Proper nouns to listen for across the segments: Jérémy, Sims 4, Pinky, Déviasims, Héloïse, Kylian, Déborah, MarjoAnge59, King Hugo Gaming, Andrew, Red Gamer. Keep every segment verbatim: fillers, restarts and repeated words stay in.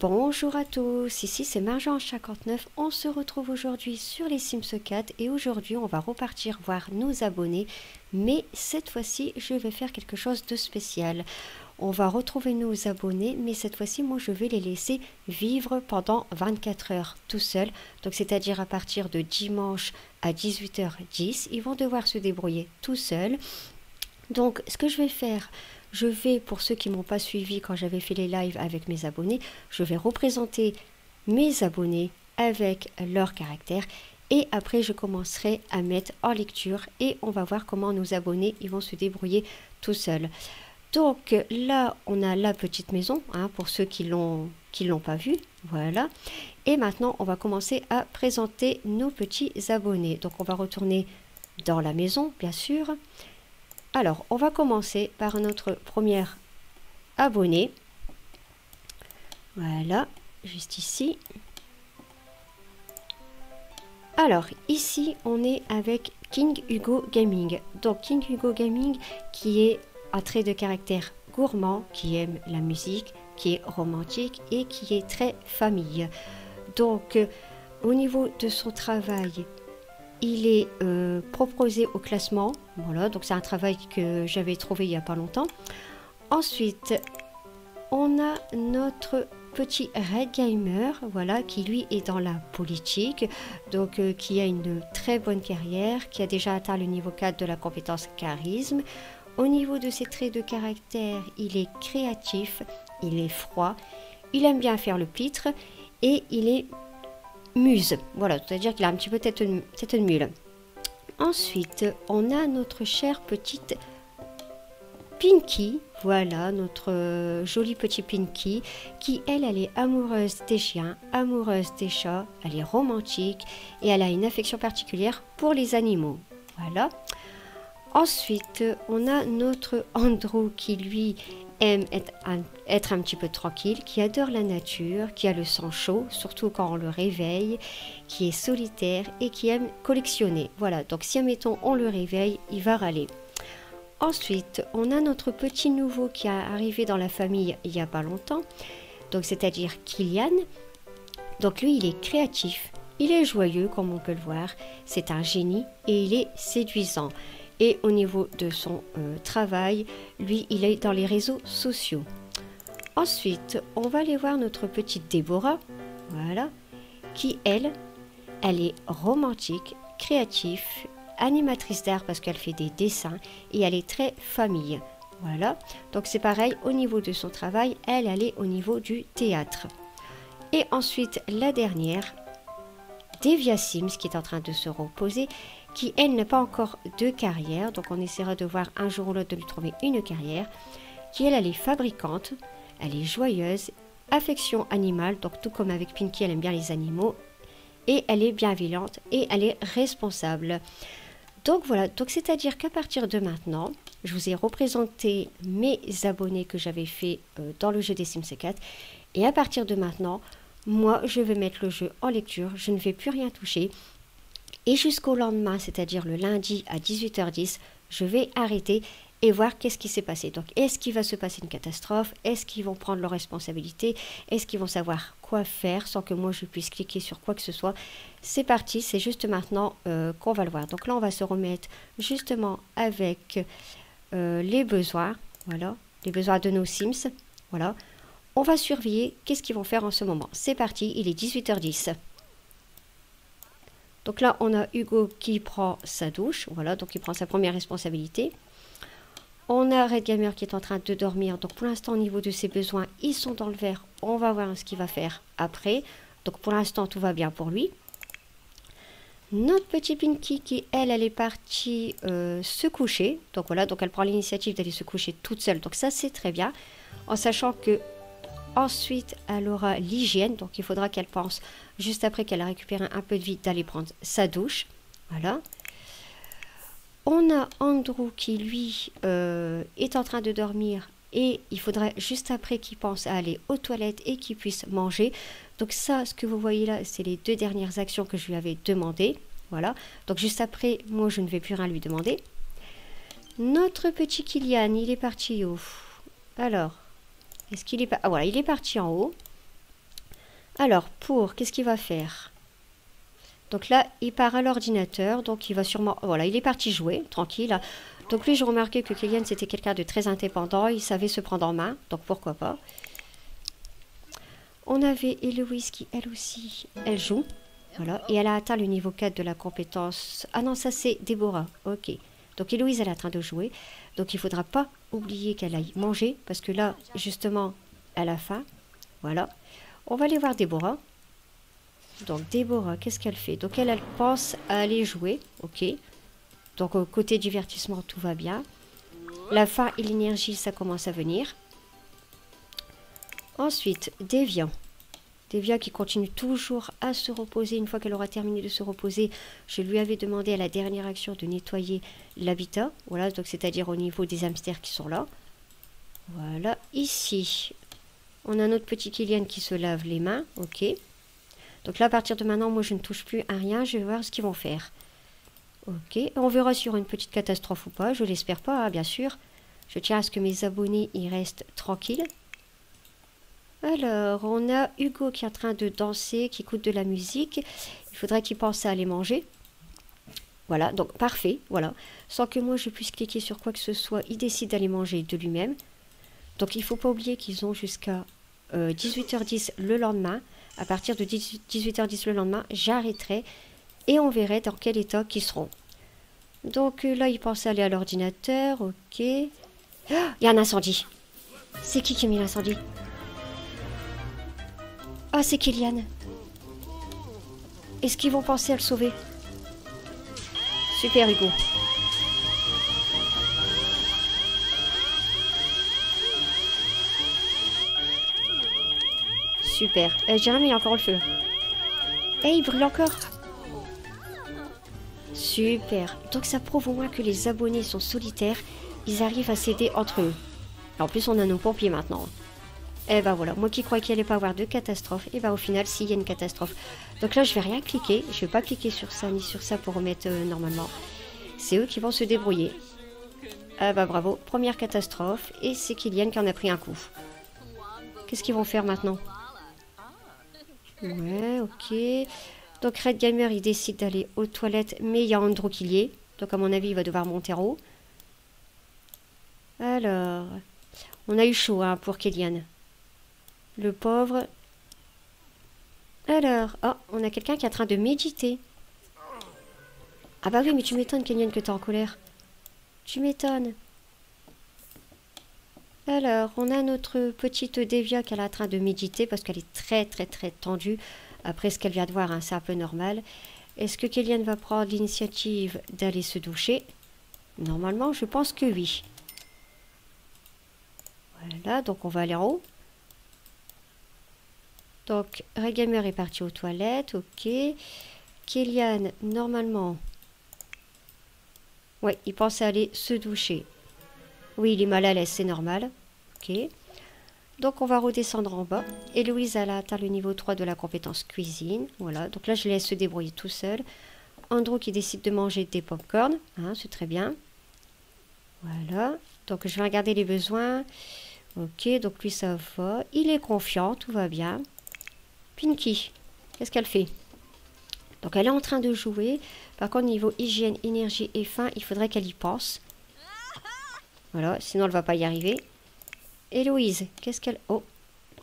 Bonjour à tous, ici c'est MarjoAnge cinquante-neuf, on se retrouve aujourd'hui sur les Sims quatre et aujourd'hui on va repartir voir nos abonnés, mais cette fois-ci je vais faire quelque chose de spécial. On va retrouver nos abonnés, mais cette fois-ci moi je vais les laisser vivre pendant vingt-quatre heures tout seul, donc c'est-à-dire à partir de dimanche à dix-huit heures dix, ils vont devoir se débrouiller tout seuls. Donc ce que je vais faire, je vais, pour ceux qui ne m'ont pas suivi quand j'avais fait les lives avec mes abonnés, je vais représenter mes abonnés avec leur caractère et après je commencerai à mettre en lecture et on va voir comment nos abonnés ils vont se débrouiller tout seuls. Donc là on a la petite maison hein, pour ceux qui l'ont qui l'ont pas vue, voilà. Et maintenant on va commencer à présenter nos petits abonnés. Donc on va retourner dans la maison bien sûr. Alors, on va commencer par notre première abonnée. Voilà, juste ici. Alors, ici, on est avec King Hugo Gaming. Donc, King Hugo Gaming qui est un trait de caractère gourmand, qui aime la musique, qui est romantique et qui est très famille. Donc, au niveau de son travail, il est euh, proposé au classement, voilà, donc c'est un travail que j'avais trouvé il n'y a pas longtemps. Ensuite, on a notre petit Red Gamer, voilà, qui lui est dans la politique, donc euh, qui a une très bonne carrière, qui a déjà atteint le niveau quatre de la compétence charisme. Au niveau de ses traits de caractère, il est créatif, il est froid, il aime bien faire le pitre et il est muse, voilà, c'est-à-dire qu'il a un petit peu tête de, tête de mule. Ensuite, on a notre chère petite Pinky, voilà, notre jolie petite Pinky, qui elle, elle est amoureuse des chiens, amoureuse des chats, elle est romantique et elle a une affection particulière pour les animaux, voilà. Ensuite, on a notre Andrew qui lui aime être un, être un petit peu tranquille, qui adore la nature, qui a le sang chaud, surtout quand on le réveille, qui est solitaire et qui aime collectionner. Voilà, donc si, admettons, on le réveille, il va râler. Ensuite, on a notre petit nouveau qui est arrivé dans la famille il n'y a pas longtemps, donc c'est-à-dire Kylian. Donc lui, il est créatif, il est joyeux comme on peut le voir, c'est un génie et il est séduisant. Et au niveau de son euh, travail, lui, il est dans les réseaux sociaux. Ensuite, on va aller voir notre petite Déborah, voilà, qui, elle, elle est romantique, créative, animatrice d'art parce qu'elle fait des dessins et elle est très famille. Voilà, donc c'est pareil, au niveau de son travail, elle, elle est au niveau du théâtre. Et ensuite, la dernière, Déviasims, qui est en train de se reposer, qui elle n'a pas encore de carrière, donc on essaiera de voir un jour ou l'autre de lui trouver une carrière, qui elle, elle est fabricante, elle est joyeuse, affection animale, donc tout comme avec Pinky, elle aime bien les animaux, et elle est bienveillante, et elle est responsable. Donc voilà, donc c'est-à-dire qu'à partir de maintenant, je vous ai représenté mes abonnés que j'avais fait euh, dans le jeu des Sims quatre, et à partir de maintenant, moi je vais mettre le jeu en lecture, je ne vais plus rien toucher, et jusqu'au lendemain, c'est-à-dire le lundi à dix-huit heures dix, je vais arrêter et voir qu'est-ce qui s'est passé. Donc, est-ce qu'il va se passer une catastrophe? Est-ce qu'ils vont prendre leurs responsabilités? Est-ce qu'ils vont savoir quoi faire sans que moi je puisse cliquer sur quoi que ce soit? C'est parti, c'est juste maintenant euh, qu'on va le voir. Donc là, on va se remettre justement avec euh, les besoins, voilà, les besoins de nos Sims. Voilà, on va surveiller qu'est-ce qu'ils vont faire en ce moment. C'est parti, il est dix-huit heures dix. Donc là, on a Hugo qui prend sa douche, voilà, donc il prend sa première responsabilité. On a Red Gamer qui est en train de dormir, donc pour l'instant, au niveau de ses besoins, ils sont dans le vert. On va voir ce qu'il va faire après. Donc pour l'instant, tout va bien pour lui. Notre petite Pinky qui, elle, elle est partie euh, se coucher. Donc voilà, donc elle prend l'initiative d'aller se coucher toute seule. Donc ça, c'est très bien, en sachant que... Ensuite, elle aura l'hygiène, donc il faudra qu'elle pense, juste après qu'elle a récupéré un peu de vie, d'aller prendre sa douche. Voilà. On a Andrew qui, lui, euh, est en train de dormir et il faudrait juste après qu'il pense à aller aux toilettes et qu'il puisse manger. Donc ça, ce que vous voyez là, c'est les deux dernières actions que je lui avais demandées. Voilà. Donc juste après, moi, je ne vais plus rien lui demander. Notre petit Kylian, il est parti au... Alors... Est-ce qu'il est pas... Ah voilà, il est parti en haut. Alors, pour, qu'est-ce qu'il va faire? Donc là, il part à l'ordinateur, donc il va sûrement... Voilà, il est parti jouer, tranquille. Donc lui, j'ai remarqué que Kylian, c'était quelqu'un de très indépendant, il savait se prendre en main, donc pourquoi pas. On avait Héloïse qui, elle aussi, elle joue. Voilà, et elle a atteint le niveau quatre de la compétence... Ah non, ça c'est Déborah, ok. Donc Héloïse, elle est en train de jouer, donc il ne faudra pas oublier qu'elle aille manger, parce que là, justement, à la fin, voilà. On va aller voir Déborah. Donc Déborah, qu'est-ce qu'elle fait? Donc elle, elle pense à aller jouer, ok. Donc au côté divertissement, tout va bien. La faim et l'énergie, ça commence à venir. Ensuite, Déviant. Déviant qui continue toujours à se reposer. Une fois qu'elle aura terminé de se reposer, je lui avais demandé à la dernière action de nettoyer l'habitat. Voilà, donc c'est-à-dire au niveau des hamsters qui sont là. Voilà, ici, on a notre petit Kylian qui se lave les mains, ok. Donc là, à partir de maintenant, moi, je ne touche plus à rien. Je vais voir ce qu'ils vont faire. Ok, on verra s'il y aura une petite catastrophe ou pas. Je l'espère pas, hein, bien sûr. Je tiens à ce que mes abonnés, ils restent tranquilles. Alors, on a Hugo qui est en train de danser, qui écoute de la musique. Il faudrait qu'il pense à aller manger. Voilà, donc parfait, voilà. Sans que moi, je puisse cliquer sur quoi que ce soit, il décide d'aller manger de lui-même. Donc, il ne faut pas oublier qu'ils ont jusqu'à euh, dix-huit heures dix le lendemain. À partir de dix-huit heures dix le lendemain, j'arrêterai et on verrait dans quel état qu'ils seront. Donc là, il pensait aller à l'ordinateur, ok. Il y a un incendie. C'est qui qui a mis l'incendie? Ah, c'est Kylian. Est-ce qu'ils vont penser à le sauver? Super Hugo. Super. Euh, Jérémy, il a encore le feu. Et il brûle encore. Super. Donc ça prouve au moins que les abonnés sont solitaires. Ils arrivent à s'aider entre eux. En plus, on a nos pompiers maintenant. Et ben voilà. Moi qui croyais qu'il allait pas avoir de catastrophe. Et ben au final, s'il y a une catastrophe. Donc là, je vais rien cliquer. Je vais pas cliquer sur ça ni sur ça pour remettre euh, normalement. C'est eux qui vont se débrouiller. Ah bah ben, bravo. Première catastrophe. Et c'est Kylian qui en a pris un coup. Qu'est-ce qu'ils vont faire maintenant? Ouais, ok. Donc Red Gamer, il décide d'aller aux toilettes, mais il y a Andrew qui y est. Donc à mon avis, il va devoir monter en haut. Alors, on a eu chaud hein, pour Kylian. Le pauvre. Alors, oh, on a quelqu'un qui est en train de méditer. Ah bah oui, mais tu m'étonnes, Kylian, que t'es en colère. Tu m'étonnes. Alors, on a notre petite Dévia qu'elle est en train de méditer parce qu'elle est très très très tendue après ce qu'elle vient de voir, hein, c'est un peu normal. Est-ce que Kylian va prendre l'initiative d'aller se doucher? Normalement, je pense que oui. Voilà, donc on va aller en haut. Donc, Red Gamer est parti aux toilettes, ok. Kylian, normalement... Ouais, il pense à aller se doucher. Oui, il est mal à l'aise, c'est normal. Ok. Donc, on va redescendre en bas. Et Louise, elle a atteint le niveau trois de la compétence cuisine. Voilà. Donc là, je laisse se débrouiller tout seul. Andrew qui décide de manger des pop-corn. Hein, c'est très bien. Voilà. Donc, je vais regarder les besoins. Ok. Donc, lui, ça va. Il est confiant. Tout va bien. Pinky, qu'est-ce qu'elle fait? Donc, elle est en train de jouer. Par contre, niveau hygiène, énergie et faim, il faudrait qu'elle y pense. Voilà, sinon elle va pas y arriver. Héloïse, qu'est-ce qu'elle... Oh,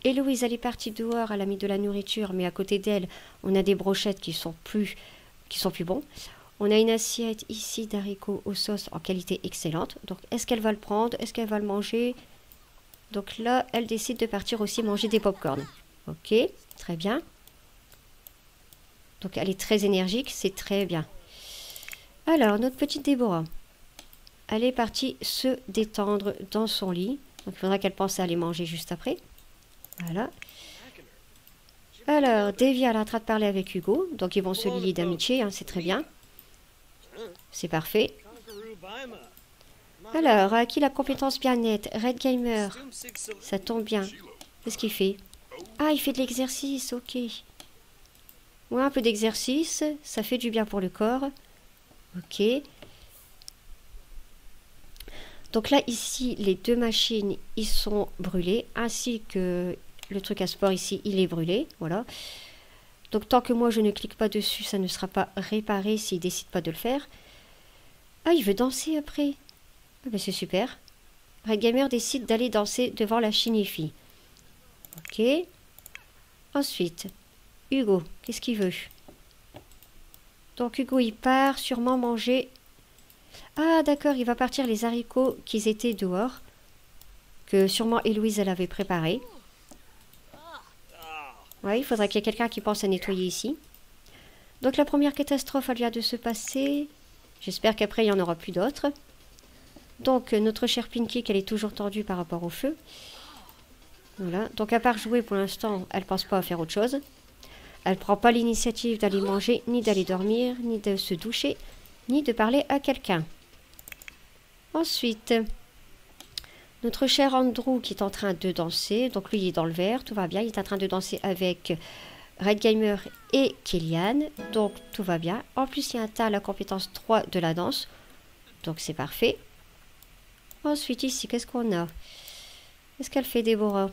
Héloïse, elle est partie dehors, elle a mis de la nourriture, mais à côté d'elle, on a des brochettes qui sont plus, qui sont plus bons. On a une assiette ici d'haricots aux sauces en qualité excellente. Donc, est-ce qu'elle va le prendre? Est-ce qu'elle va le manger? Donc là, elle décide de partir aussi manger des pop-corn. Ok, très bien. Donc, elle est très énergique, c'est très bien. Alors, notre petite Déborah. Elle est partie se détendre dans son lit. Donc, il faudra qu'elle pense à aller manger juste après. Voilà. Alors, Davy, elle est en train de parler avec Hugo. Donc, ils vont se lier d'amitié. Hein, c'est très bien. C'est parfait. Alors, à qui la compétence bien nette? Red Gamer. Ça tombe bien. Qu'est-ce qu'il fait? Ah, il fait de l'exercice. Ok. Ouais, un peu d'exercice. Ça fait du bien pour le corps. Ok. Donc là, ici, les deux machines, ils sont brûlées, ainsi que le truc à sport ici, il est brûlé, voilà. Donc tant que moi je ne clique pas dessus, ça ne sera pas réparé s'il ne décide pas de le faire. Ah, il veut danser après. Ah, ben c'est super. Red Gamer décide d'aller danser devant la Chinifi. Ok. Ensuite, Hugo, qu'est-ce qu'il veut? Donc Hugo, il part sûrement manger. Ah d'accord, il va partir les haricots qu'ils étaient dehors. Que sûrement Héloïse, elle avait préparé. Ouais, il faudrait qu'il y ait quelqu'un qui pense à nettoyer ici. Donc la première catastrophe, elle vient de se passer. J'espère qu'après, il n'y en aura plus d'autres. Donc notre chère Pinky, qu'elle est toujours tendue par rapport au feu. Voilà, donc à part jouer pour l'instant, elle ne pense pas à faire autre chose. Elle ne prend pas l'initiative d'aller manger, ni d'aller dormir, ni de se doucher, ni de parler à quelqu'un. Ensuite, notre cher Andrew qui est en train de danser. Donc lui, il est dans le vert, tout va bien. Il est en train de danser avec Red Gamer et Kylian. Donc tout va bien. En plus, il y a un tas à la compétence trois de la danse. Donc c'est parfait. Ensuite, ici, qu'est-ce qu'on a? Qu'est-ce qu'elle fait, Déborah?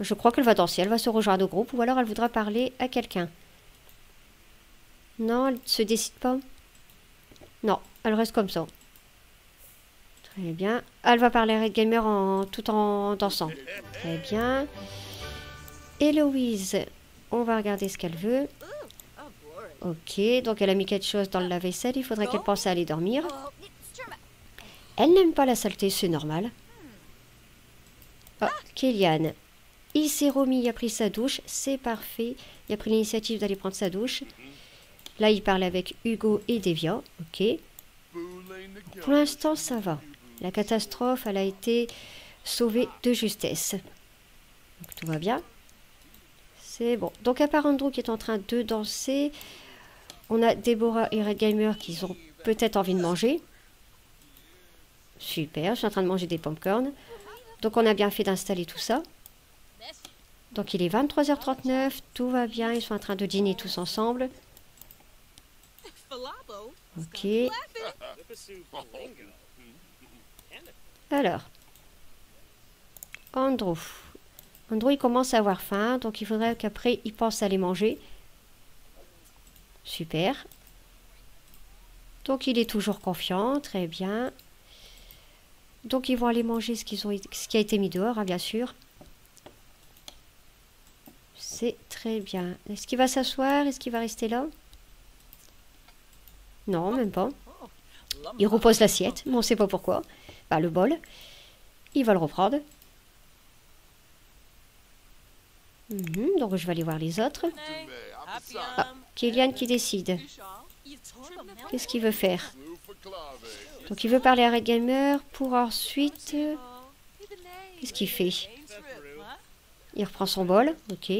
Je crois qu'elle va danser, elle va se rejoindre au groupe, ou alors elle voudra parler à quelqu'un. Non, elle ne se décide pas. Non, elle reste comme ça. Très bien. Elle va parler à Red Gamer en, tout en dansant. Très bien. Héloïse, on va regarder ce qu'elle veut. Ok, donc elle a mis quelque chose dans le lave-vaisselle, il faudrait qu'elle pense à aller dormir. Elle n'aime pas la saleté, c'est normal. Oh, Kylian. Il s'est remis, il a pris sa douche, c'est parfait. Il a pris l'initiative d'aller prendre sa douche. Là, il parle avec Hugo et Dévia. Ok. Pour l'instant, ça va. La catastrophe, elle a été sauvée de justesse. Donc, tout va bien. C'est bon. Donc, à part Andrew qui est en train de danser, on a Déborah et Red Gamer qui ont peut-être envie de manger. Super, je suis en train de manger des popcorn. Donc, on a bien fait d'installer tout ça. Donc il est vingt-trois heures trente-neuf, tout va bien, ils sont en train de dîner tous ensemble. Ok. Alors, Andrew. Andrew, il commence à avoir faim, donc il faudrait qu'après, il pense à aller manger. Super. Donc il est toujours confiant, très bien. Donc ils vont aller manger ce qu'ils ont, ce qui a été mis dehors, hein, bien sûr. C'est très bien. Est-ce qu'il va s'asseoir? Est-ce qu'il va rester là? Non, même pas. Il repose l'assiette, mais on ne sait pas pourquoi. Bah, le bol. Il va le reprendre. Mm-hmm, donc, je vais aller voir les autres. Ah, Kylian qui décide. Qu'est-ce qu'il veut faire? Donc, il veut parler à Red Gamer pour ensuite... Qu'est-ce qu'il fait? Il reprend son bol, ok.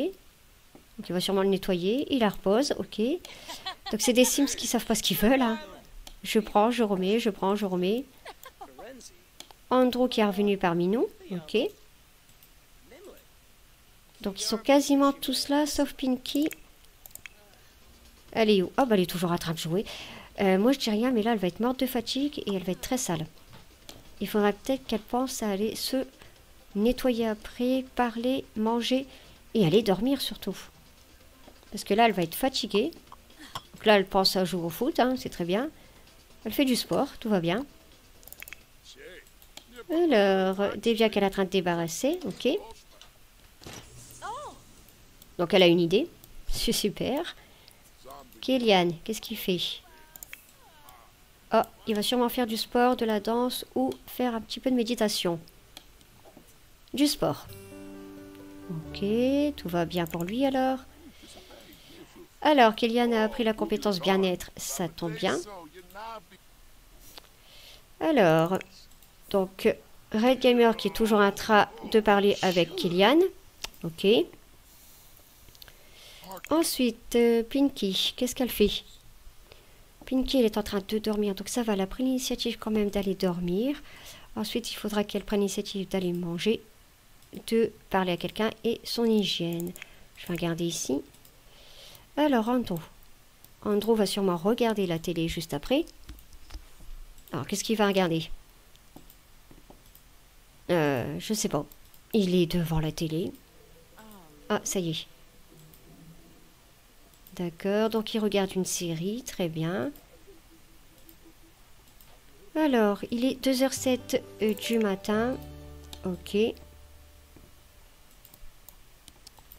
Donc il va sûrement le nettoyer, il la repose, ok. Donc c'est des Sims qui savent pas ce qu'ils veulent. Hein. Je prends, je remets, je prends, je remets. Andrew qui est revenu parmi nous, ok. Donc ils sont quasiment tous là, sauf Pinky. Elle est où? Ah bah elle est toujours en train de jouer. Euh, moi je dis rien, mais là elle va être morte de fatigue et elle va être très sale. Il faudra peut-être qu'elle pense à aller se... nettoyer après, parler, manger et aller dormir surtout. Parce que là, elle va être fatiguée. Donc là, elle pense à jouer au foot, hein, c'est très bien. Elle fait du sport, tout va bien. Alors, Dévia qu'elle est en train de débarrasser, ok. Donc elle a une idée, c'est super. Kylian, qu'est-ce qu'il fait? Oh, il va sûrement faire du sport, de la danse ou faire un petit peu de méditation. Du sport. Ok, tout va bien pour lui alors. Alors, Kylian a appris la compétence bien-être, ça tombe bien. Alors, donc, Red Gamer qui est toujours en train de parler avec Kylian. Ok. Ensuite, euh, Pinky, qu'est-ce qu'elle fait? Pinky, elle est en train de dormir, donc ça va, elle a pris l'initiative quand même d'aller dormir. Ensuite, il faudra qu'elle prenne l'initiative d'aller manger, de parler à quelqu'un et son hygiène. Je vais regarder ici. Alors, Andrew. Andrew va sûrement regarder la télé juste après. Alors, qu'est-ce qu'il va regarder? Euh, je sais pas. Il est devant la télé. Ah, ça y est. D'accord, donc il regarde une série, très bien. Alors, il est deux heures zéro sept du matin. Ok.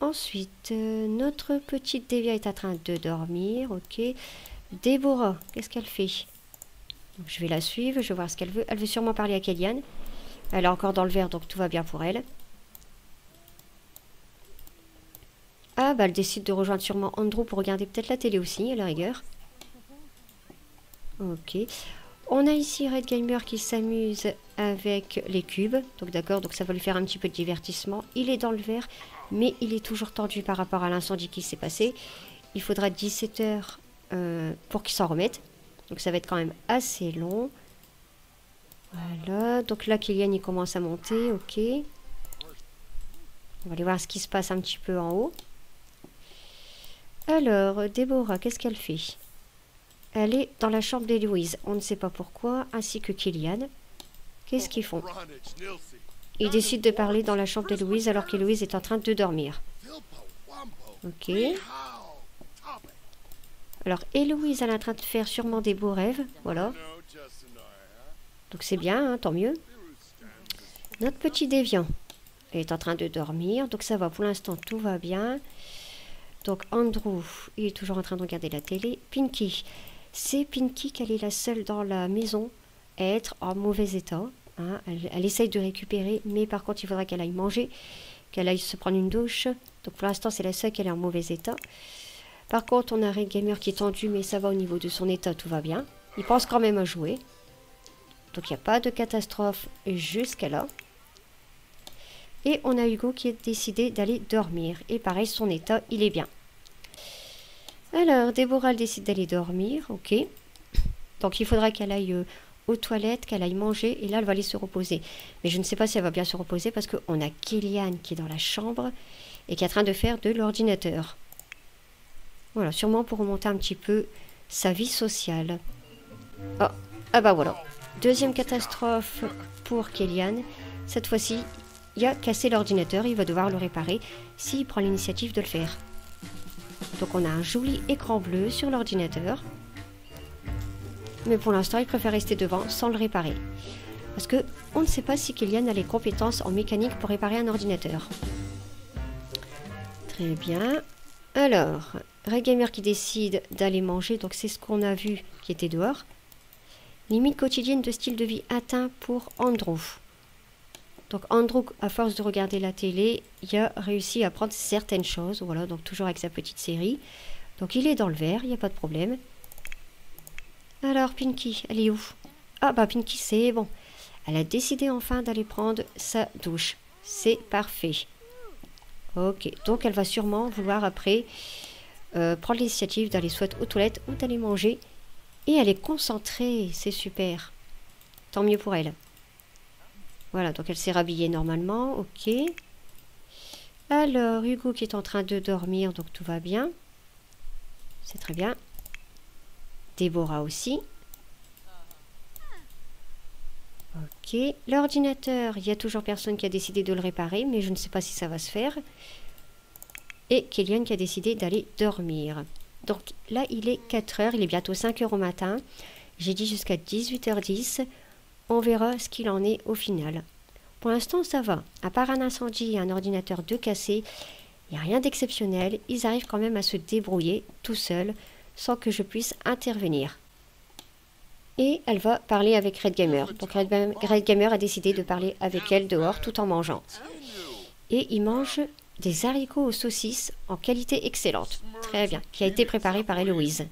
Ensuite, euh, notre petite Dévia est en train de dormir. Ok. Déborah, qu'est-ce qu'elle fait? Donc, je vais la suivre, je vais voir ce qu'elle veut. Elle veut sûrement parler à Kylian. Elle est encore dans le verre, donc tout va bien pour elle. Ah, bah elle décide de rejoindre sûrement Andrew pour regarder peut-être la télé aussi, à la rigueur. Ok. On a ici Red Gamer qui s'amuse avec les cubes. Donc d'accord, donc ça va lui faire un petit peu de divertissement. Il est dans le vert, mais il est toujours tendu par rapport à l'incendie qui s'est passé. Il faudra dix-sept heures euh, pour qu'il s'en remette. Donc ça va être quand même assez long. Voilà, donc là Kylian il commence à monter, ok. On va aller voir ce qui se passe un petit peu en haut. Alors, Déborah, qu'est-ce qu'elle fait? Elle est dans la chambre d'Héloïse, on ne sait pas pourquoi, ainsi que Kylian. Qu'est-ce qu'ils font? Ils décident de parler dans la chambre d'Héloïse alors qu'Héloïse est en train de dormir. Ok. Alors, Héloïse, elle est en train de faire sûrement des beaux rêves, voilà. Donc c'est bien, hein, tant mieux. Notre petit déviant est en train de dormir, donc ça va, pour l'instant tout va bien. Donc Andrew, il est toujours en train de regarder la télé. Pinky. C'est Pinky qu'elle est la seule dans la maison à être en mauvais état. Hein. Elle, elle essaye de récupérer, mais par contre, il faudra qu'elle aille manger, qu'elle aille se prendre une douche. Donc pour l'instant, c'est la seule qu'elle est en mauvais état. Par contre, on a Red Gamer qui est tendu, mais ça va au niveau de son état, tout va bien. Il pense quand même à jouer. Donc il n'y a pas de catastrophe jusqu'à là. Et on a Hugo qui est décidé d'aller dormir. Et pareil, son état, il est bien. Alors, Déborah décide d'aller dormir, ok. Donc il faudra qu'elle aille euh, aux toilettes, qu'elle aille manger, et là elle va aller se reposer. Mais je ne sais pas si elle va bien se reposer parce qu'on a Kylian qui est dans la chambre et qui est en train de faire de l'ordinateur. Voilà, sûrement pour remonter un petit peu sa vie sociale. Oh, ah bah voilà. Deuxième catastrophe pour Kylian. Cette fois-ci, il a cassé l'ordinateur, il va devoir le réparer s'il prend l'initiative de le faire. Donc on a un joli écran bleu sur l'ordinateur. Mais pour l'instant, il préfère rester devant sans le réparer. Parce que on ne sait pas si Kylian a les compétences en mécanique pour réparer un ordinateur. Très bien. Alors, Red Gamer qui décide d'aller manger. Donc c'est ce qu'on a vu qui était dehors. Limite quotidienne de style de vie atteint pour Andrew. Donc Andrew, à force de regarder la télé, il a réussi à apprendre certaines choses. Voilà, donc toujours avec sa petite série. Donc il est dans le vert, il n'y a pas de problème. Alors Pinky, elle est où? Ah bah Pinky, c'est bon. Elle a décidé enfin d'aller prendre sa douche. C'est parfait. Ok, donc elle va sûrement vouloir après euh, prendre l'initiative d'aller soit aux toilettes ou d'aller manger. Et elle est concentrée, c'est super. Tant mieux pour elle. Voilà, donc elle s'est rhabillée normalement, ok. Alors, Hugo qui est en train de dormir, donc tout va bien. C'est très bien. Déborah aussi. Ok, l'ordinateur, il y a toujours personne qui a décidé de le réparer, mais je ne sais pas si ça va se faire. Et Kylian qui a décidé d'aller dormir. Donc là, il est quatre heures, il est bientôt cinq heures au matin. J'ai dit jusqu'à dix-huit heures dix. On verra ce qu'il en est au final. Pour l'instant, ça va. À part un incendie et un ordinateur de cassé, il n'y a rien d'exceptionnel. Ils arrivent quand même à se débrouiller tout seuls, sans que je puisse intervenir. Et elle va parler avec Red Gamer. Donc Red Gamer a décidé de parler avec elle dehors tout en mangeant. Et il mange des haricots aux saucisses en qualité excellente. Très bien. Qui a été préparé par Héloïse.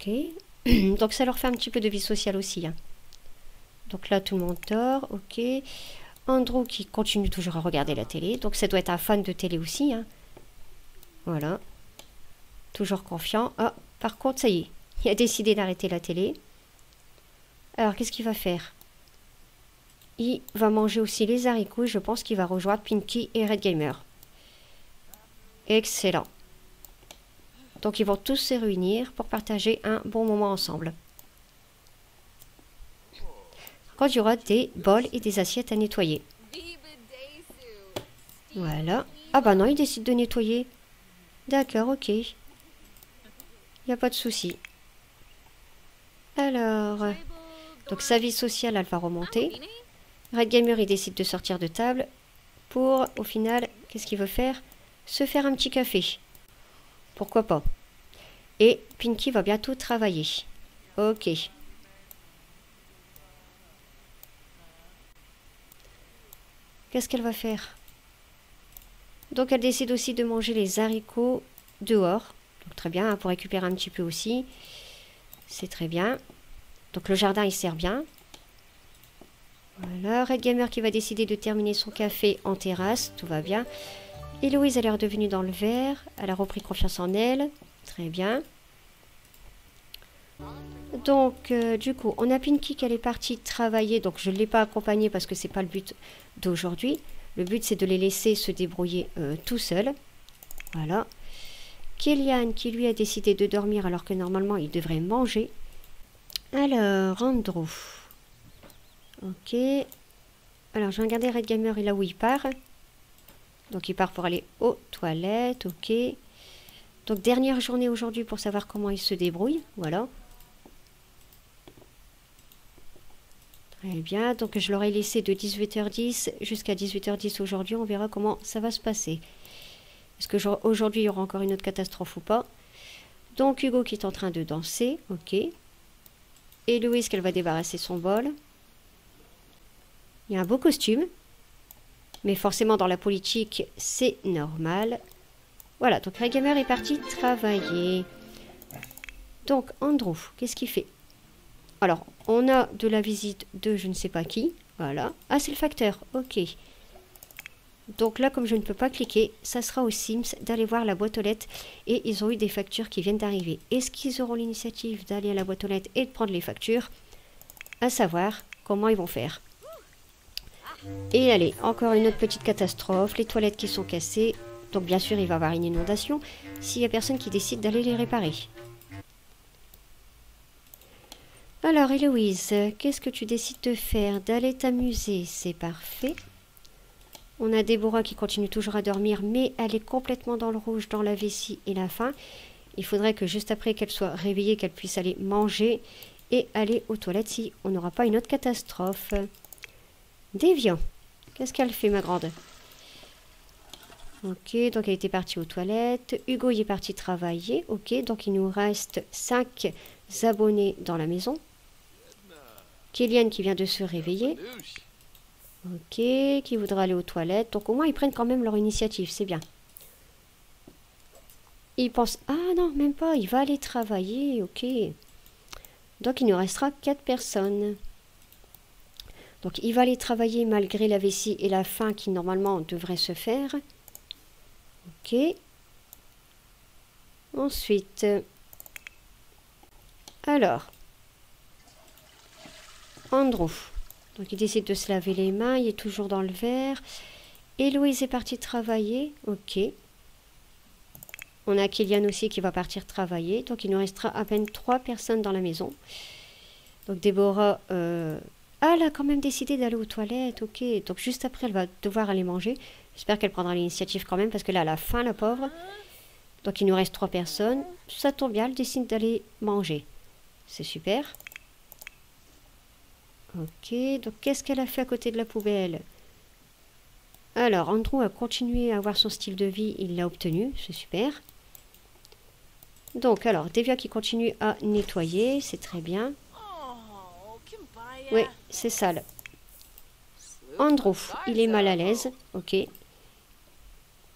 Ok. Donc ça leur fait un petit peu de vie sociale aussi. Hein. Donc là tout le monde dort, ok. Andrew qui continue toujours à regarder la télé. Donc ça doit être un fan de télé aussi. Hein. Voilà. Toujours confiant. Ah, par contre ça y est, il a décidé d'arrêter la télé. Alors qu'est-ce qu'il va faire? Il va manger aussi les haricots. Je pense qu'il va rejoindre Pinky et Red Gamer. Excellent. Donc ils vont tous se réunir pour partager un bon moment ensemble. Quand il y aura des bols et des assiettes à nettoyer. Voilà. Ah bah non, il décide de nettoyer. D'accord, ok. Il n'y a pas de souci. Alors... Donc sa vie sociale, elle va remonter. Red Gamer, il décide de sortir de table pour, au final, qu'est-ce qu'il veut faire? Se faire un petit café. Pourquoi pas? Et Pinky va bientôt travailler. Ok. Qu'est-ce qu'elle va faire? Donc elle décide aussi de manger les haricots dehors. Donc très bien, hein, pour récupérer un petit peu aussi. C'est très bien. Donc le jardin, il sert bien. Voilà, Red Gamer qui va décider de terminer son café en terrasse. Tout va bien. Héloïse, elle est redevenue dans le vert. Elle a repris confiance en elle. Très bien. Donc, euh, du coup, on a Pinky qui est partie travailler. Donc, je ne l'ai pas accompagnée parce que ce n'est pas le but d'aujourd'hui. Le but, c'est de les laisser se débrouiller euh, tout seuls. Voilà. Kylian qui, lui, a décidé de dormir alors que normalement, il devrait manger. Alors, Andrew. Ok. Alors, je vais regarder Red Gamer et là où il part. Donc, il part pour aller aux toilettes. Ok. Donc, dernière journée aujourd'hui pour savoir comment il se débrouille. Voilà. Très bien. Donc, je l'aurai laissé de dix-huit heures dix jusqu'à dix-huit heures dix aujourd'hui. On verra comment ça va se passer. Est-ce qu'aujourd'hui, il y aura encore une autre catastrophe ou pas? Donc, Hugo qui est en train de danser. Ok. Et Louise qu'elle va débarrasser son bol. Il y a un beau costume, mais forcément dans la politique, c'est normal. Voilà, donc Red Gamer est parti travailler. Donc Andrew, qu'est-ce qu'il fait? Alors, on a de la visite de je ne sais pas qui. Voilà. Ah, c'est le facteur, ok. Donc là, comme je ne peux pas cliquer, ça sera aux Sims d'aller voir la boîte aux lettres. Et ils ont eu des factures qui viennent d'arriver. Est-ce qu'ils auront l'initiative d'aller à la boîte aux lettres et de prendre les factures? À savoir comment ils vont faire. Et allez, encore une autre petite catastrophe, les toilettes qui sont cassées. Donc bien sûr, il va y avoir une inondation s'il n'y a personne qui décide d'aller les réparer. Alors, Héloïse, qu'est-ce que tu décides de faire? D'aller t'amuser, c'est parfait. On a Déborah qui continue toujours à dormir, mais elle est complètement dans le rouge, dans la vessie et la faim. Il faudrait que juste après qu'elle soit réveillée, qu'elle puisse aller manger et aller aux toilettes si on n'aura pas une autre catastrophe. Déviant. Qu'est-ce qu'elle fait, ma grande? Ok, donc elle était partie aux toilettes. Hugo y est parti travailler. Ok, donc il nous reste cinq abonnés dans la maison. Kylian qui vient de se réveiller. Ok, qui voudra aller aux toilettes. Donc au moins, ils prennent quand même leur initiative, c'est bien. Il pense... Ah non, même pas, il va aller travailler, ok. Donc il nous restera quatre personnes. Donc il va aller travailler malgré la vessie et la faim qui normalement devrait se faire. Ok. Ensuite. Alors. Andrew. Donc il décide de se laver les mains. Il est toujours dans le verre. Héloïse est partie travailler. Ok. On a Kylian aussi qui va partir travailler. Donc il nous restera à peine trois personnes dans la maison. Donc Déborah... Euh Ah, elle a quand même décidé d'aller aux toilettes, ok. Donc juste après, elle va devoir aller manger. J'espère qu'elle prendra l'initiative quand même, parce que là, elle a faim, la pauvre. Donc il nous reste trois personnes. Ça tombe bien, elle décide d'aller manger. C'est super. Ok, donc qu'est-ce qu'elle a fait à côté de la poubelle? Alors, Andrew a continué à avoir son style de vie, il l'a obtenu, c'est super. Donc, alors, Dévia qui continue à nettoyer, c'est très bien. Ouais, c'est sale. Andrew, il est mal à l'aise, ok.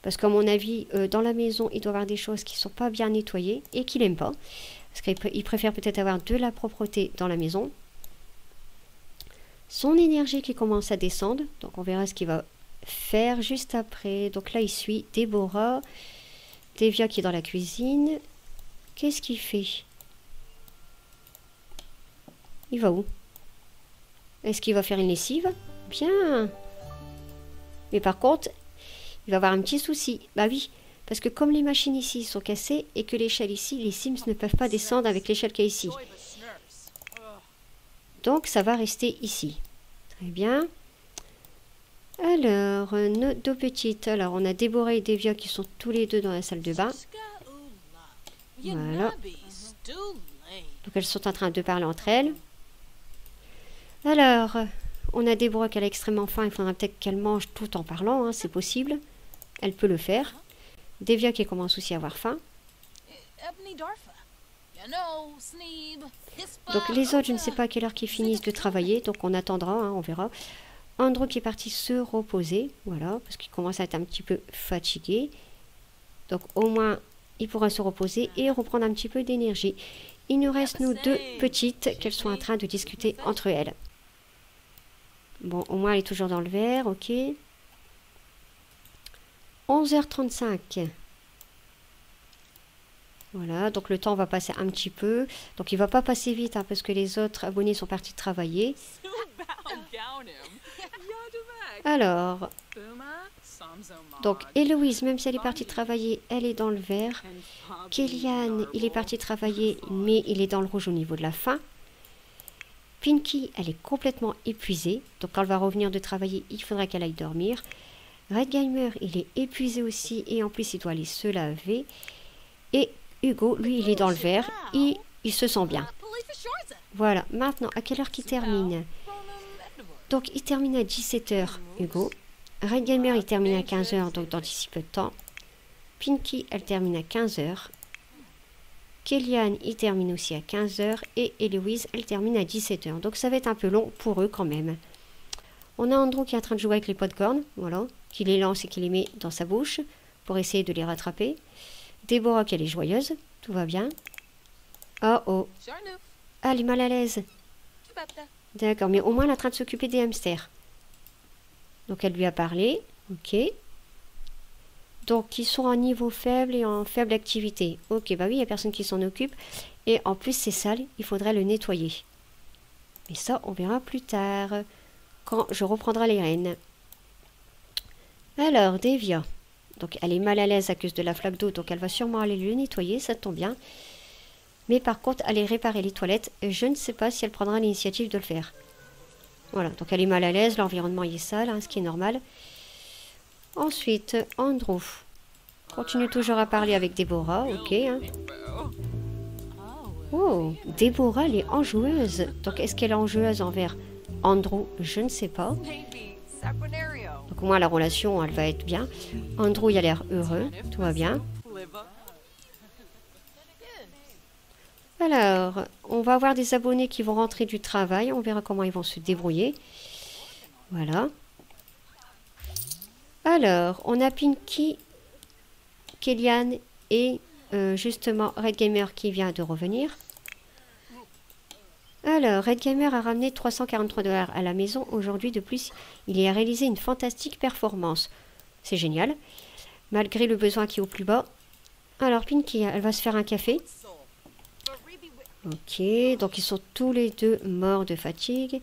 Parce qu'à mon avis, euh, dans la maison, il doit avoir des choses qui ne sont pas bien nettoyées et qu'il n'aime pas. Parce qu'il pr préfère peut-être avoir de la propreté dans la maison. Son énergie qui commence à descendre. Donc on verra ce qu'il va faire juste après. Donc là, il suit Déborah. Dévia qui est dans la cuisine. Qu'est-ce qu'il fait? Il va où? Est-ce qu'il va faire une lessive? Bien. Mais par contre, il va avoir un petit souci. Bah oui, parce que comme les machines ici sont cassées et que l'échelle ici, les Sims ne peuvent pas descendre avec l'échelle qu'il y a ici. Donc ça va rester ici. Très bien. Alors, Alors, euh, nos deux petites. Alors, on a Déborah et Dévia qui sont tous les deux dans la salle de bain. Voilà. Donc, elles sont en train de parler entre elles. Alors, on a Déborah qui a extrêmement faim. Il faudra peut-être qu'elle mange tout en parlant. Hein, c'est possible. Elle peut le faire. Dévia qui commence aussi à avoir faim. Donc, les autres, je ne sais pas à quelle heure qu'ils finissent de travailler. Donc, on attendra. Hein, on verra. Andrew qui est parti se reposer, voilà, parce qu'il commence à être un petit peu fatigué. Donc au moins, il pourra se reposer et reprendre un petit peu d'énergie. Il nous reste nos deux petites, qu'elles sont en train de discuter entre elles. Bon, au moins elle est toujours dans le vert, ok. onze heures trente-cinq. Voilà, donc le temps va passer un petit peu. Donc il ne va pas passer vite, hein, parce que les autres abonnés sont partis travailler. Alors, donc Héloïse, même si elle est partie travailler, elle est dans le vert. Kylian, il est parti travailler, mais il est dans le rouge au niveau de la faim. Pinky, elle est complètement épuisée. Donc quand elle va revenir de travailler, il faudra qu'elle aille dormir. Red Gamer, il est épuisé aussi, et en plus il doit aller se laver. Et Hugo, lui, il est dans le vert, et il se sent bien. Voilà, maintenant, à quelle heure qu'il termine ? Donc, il termine à dix-sept heures, Hugo. Red Gamer, il termine à quinze heures, donc dans d'ici peu de temps. Pinky, elle termine à quinze heures. Kylian, il termine aussi à quinze heures. Et Héloïse, elle termine à dix-sept heures. Donc, ça va être un peu long pour eux quand même. On a Andrew qui est en train de jouer avec les popcorns, voilà, qui les lance et qui les met dans sa bouche pour essayer de les rattraper. Déborah, qui elle est joyeuse, tout va bien. Oh oh. Ah, elle est mal à l'aise. D'accord, mais au moins elle est en train de s'occuper des hamsters. Donc elle lui a parlé, ok. Donc ils sont en niveau faible et en faible activité. Ok, bah oui, il n'y a personne qui s'en occupe. Et en plus c'est sale, il faudrait le nettoyer. Mais ça, on verra plus tard, quand je reprendrai les rênes. Alors, Dévia. Donc elle est mal à l'aise à cause de la flaque d'eau, donc elle va sûrement aller le nettoyer, ça tombe bien. Mais par contre, aller réparer les toilettes, je ne sais pas si elle prendra l'initiative de le faire. Voilà, donc elle est mal à l'aise, l'environnement est sale, hein, ce qui est normal. Ensuite, Andrew continue toujours à parler avec Déborah, ok. Hein. Oh, Déborah, elle est enjoueuse. Donc est-ce qu'elle est enjoueuse envers Andrew? Je ne sais pas. Donc au moins la relation, elle va être bien. Andrew, il a l'air heureux, tout va bien. Alors, on va avoir des abonnés qui vont rentrer du travail. On verra comment ils vont se débrouiller. Voilà. Alors, on a Pinky, Kylian et euh, justement Red Gamer qui vient de revenir. Alors, Red Gamer a ramené trois cent quarante-trois dollars à la maison aujourd'hui. De plus, il y a réalisé une fantastique performance. C'est génial. Malgré le besoin qui est au plus bas. Alors, Pinky, elle va se faire un café. Ok, donc ils sont tous les deux morts de fatigue.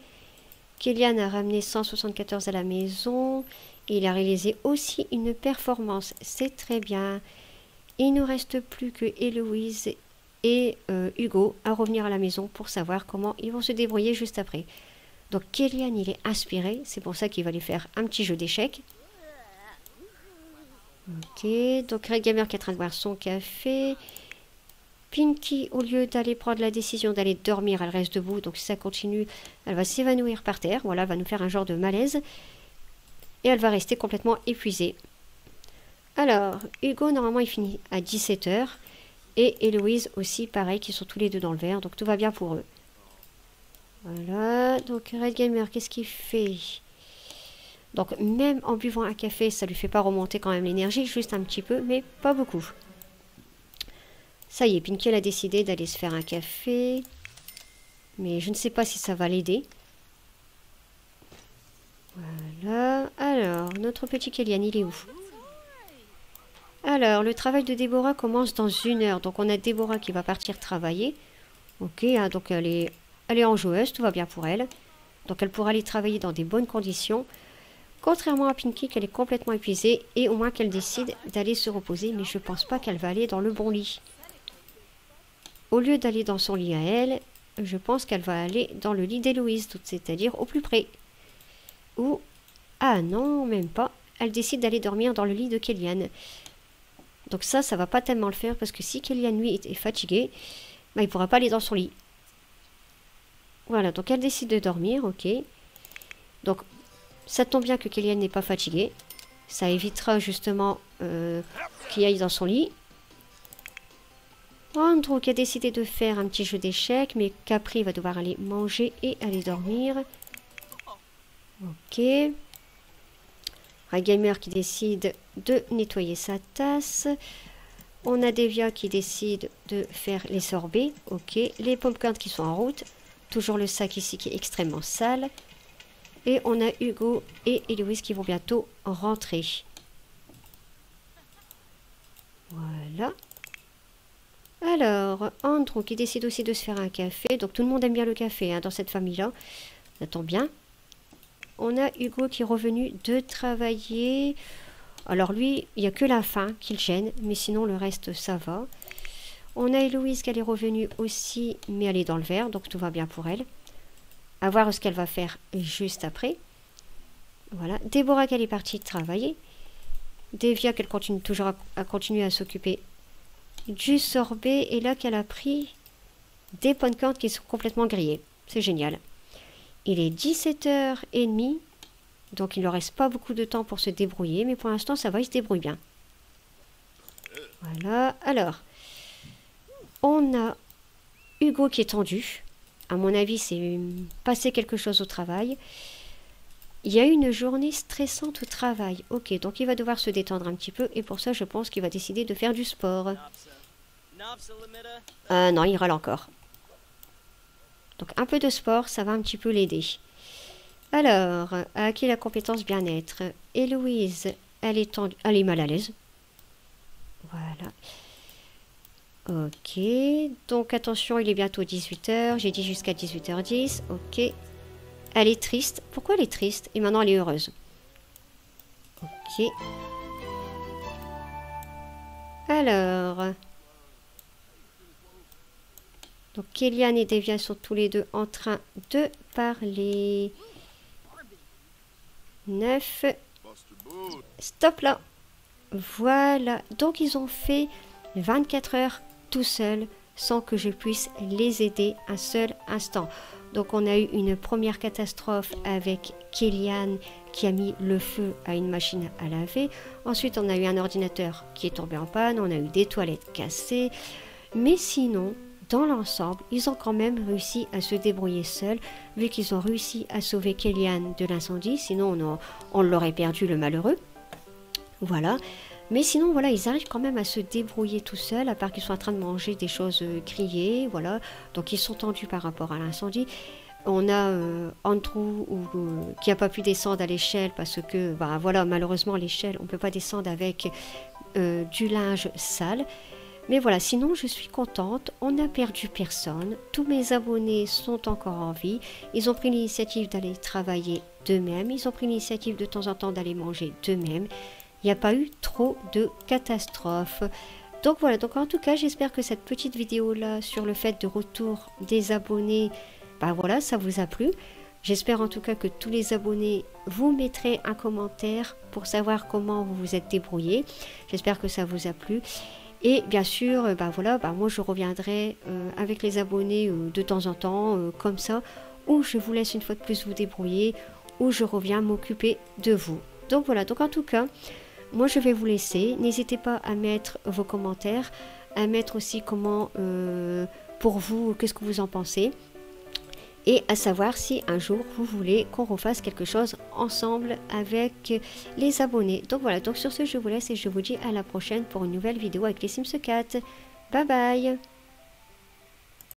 Kylian a ramené cent soixante-quatorze à la maison. Et il a réalisé aussi une performance. C'est très bien. Il ne nous reste plus que Héloïse et euh, Hugo à revenir à la maison pour savoir comment ils vont se débrouiller juste après. Donc Kylian, il est inspiré. C'est pour ça qu'il va aller faire un petit jeu d'échecs. Ok, donc Red Gamer qui est en train de boire son café. Pinky, au lieu d'aller prendre la décision d'aller dormir, elle reste debout. Donc si ça continue, elle va s'évanouir par terre. Voilà, elle va nous faire un genre de malaise. Et elle va rester complètement épuisée. Alors, Hugo, normalement, il finit à dix-sept heures. Et Héloïse aussi, pareil, qui sont tous les deux dans le vert. Donc tout va bien pour eux. Voilà, donc Red Gamer, qu'est-ce qu'il fait? Donc même en buvant un café, ça ne lui fait pas remonter quand même l'énergie. Juste un petit peu, mais pas beaucoup. Ça y est, Pinky elle a décidé d'aller se faire un café. Mais je ne sais pas si ça va l'aider. Voilà. Alors, notre petit Kylian, il est où? Alors, le travail de Déborah commence dans une heure. Donc, on a Déborah qui va partir travailler. Ok, hein, donc elle est, elle est enjoueuse, tout va bien pour elle. Donc, elle pourra aller travailler dans des bonnes conditions. Contrairement à Pinky, qu'elle est complètement épuisée. Et au moins qu'elle décide d'aller se reposer. Mais je ne pense pas qu'elle va aller dans le bon lit. Au lieu d'aller dans son lit à elle, je pense qu'elle va aller dans le lit d'Héloïse, c'est-à-dire au plus près. Ou, ah non, même pas, elle décide d'aller dormir dans le lit de Kylian. Donc ça, ça va pas tellement le faire, parce que si Kylian, lui, est fatigué, bah, il pourra pas aller dans son lit. Voilà, donc elle décide de dormir, ok. Donc, ça tombe bien que Kylian n'est pas fatigué. Ça évitera justement euh, qu'il aille dans son lit. Andrew qui a décidé de faire un petit jeu d'échecs, mais qu'après, va devoir aller manger et aller dormir. Ok. Red Gamer qui décide de nettoyer sa tasse. On a Dévia qui décide de faire les sorbets. Ok. Les popcorns qui sont en route. Toujours le sac ici qui est extrêmement sale. Et on a Hugo et Héloïse qui vont bientôt rentrer. Voilà. Alors, Andrew qui décide aussi de se faire un café. Donc tout le monde aime bien le café hein, dans cette famille-là. Ça tombe bien. On a Hugo qui est revenu de travailler. Alors lui, il n'y a que la faim qui le gêne. Mais sinon, le reste, ça va. On a Héloïse qui est revenue aussi, mais elle est dans le vert. Donc tout va bien pour elle. À voir ce qu'elle va faire juste après. Voilà. Déborah qu'elle est partie travailler. Dévia qu'elle continue toujours à, à continuer à s'occuper du sorbet. Et là qu'elle a pris des popcorns qui sont complètement grillés. C'est génial. Il est dix-sept heures trente. Donc il ne leur reste pas beaucoup de temps pour se débrouiller. Mais pour l'instant ça va, ils se débrouillent bien. Voilà. Alors. On a Hugo qui est tendu. À mon avis, c'est passé quelque chose au travail. Il y a eu une journée stressante au travail. Ok, donc il va devoir se détendre un petit peu. Et pour ça, je pense qu'il va décider de faire du sport. Euh, non, il râle encore. Donc un peu de sport, ça va un petit peu l'aider. Alors, a acquis la compétence bien-être. Héloïse, elle est tendue. Elle est mal à l'aise. Voilà. Ok, donc attention, il est bientôt dix-huit heures, j'ai dit jusqu'à dix-huit heures dix, ok. Elle est triste, pourquoi elle est triste? Et maintenant elle est heureuse. Ok. Alors. Donc Kylian et Dévia sont tous les deux en train de parler. neuf. Stop là. Voilà, donc ils ont fait vingt-quatre heures tout seul sans que je puisse les aider un seul instant. Donc on a eu une première catastrophe avec Kylian qui a mis le feu à une machine à laver. Ensuite on a eu un ordinateur qui est tombé en panne, on a eu des toilettes cassées. Mais sinon, dans l'ensemble, ils ont quand même réussi à se débrouiller seuls vu qu'ils ont réussi à sauver Kylian de l'incendie. Sinon on, on l'aurait perdu le malheureux. Voilà. Mais sinon, voilà, ils arrivent quand même à se débrouiller tout seuls, à part qu'ils sont en train de manger des choses grillées, voilà. Donc, ils sont tendus par rapport à l'incendie. On a euh, Andrew ou, euh, qui n'a pas pu descendre à l'échelle parce que, bah, voilà, malheureusement, l'échelle, on ne peut pas descendre avec euh, du linge sale. Mais voilà, sinon, je suis contente. On n'a perdu personne. Tous mes abonnés sont encore en vie. Ils ont pris l'initiative d'aller travailler d'eux-mêmes. Ils ont pris l'initiative de temps en temps d'aller manger d'eux-mêmes. Il n'y a pas eu trop de catastrophes. Donc voilà, donc en tout cas, j'espère que cette petite vidéo-là sur le fait de retour des abonnés, ben voilà, ça vous a plu. J'espère en tout cas que tous les abonnés vous mettrez un commentaire pour savoir comment vous vous êtes débrouillés. J'espère que ça vous a plu. Et bien sûr, ben voilà, ben moi je reviendrai euh, avec les abonnés euh, de temps en temps, euh, comme ça, où je vous laisse une fois de plus vous débrouiller, où je reviens m'occuper de vous. Donc voilà, donc en tout cas... Moi, je vais vous laisser. N'hésitez pas à mettre vos commentaires, à mettre aussi comment, euh, pour vous, qu'est-ce que vous en pensez. Et à savoir si un jour, vous voulez qu'on refasse quelque chose ensemble avec les abonnés. Donc voilà, donc sur ce, je vous laisse et je vous dis à la prochaine pour une nouvelle vidéo avec les Sims quatre. Bye bye!